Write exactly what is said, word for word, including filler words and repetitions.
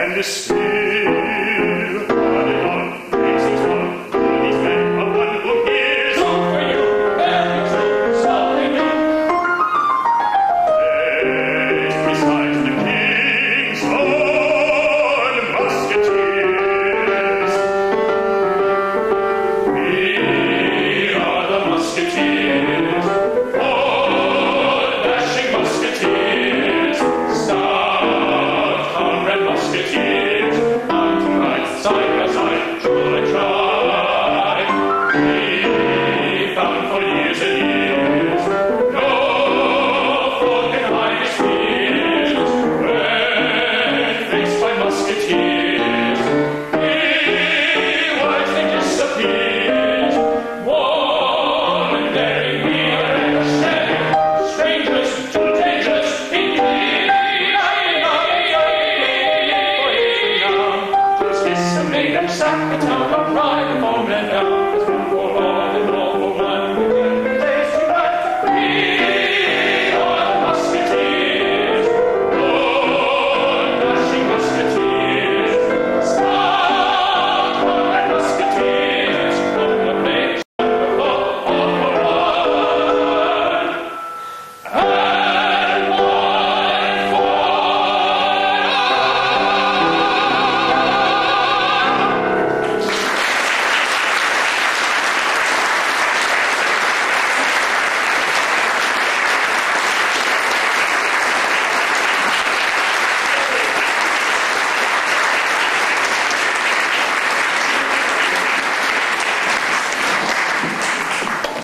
This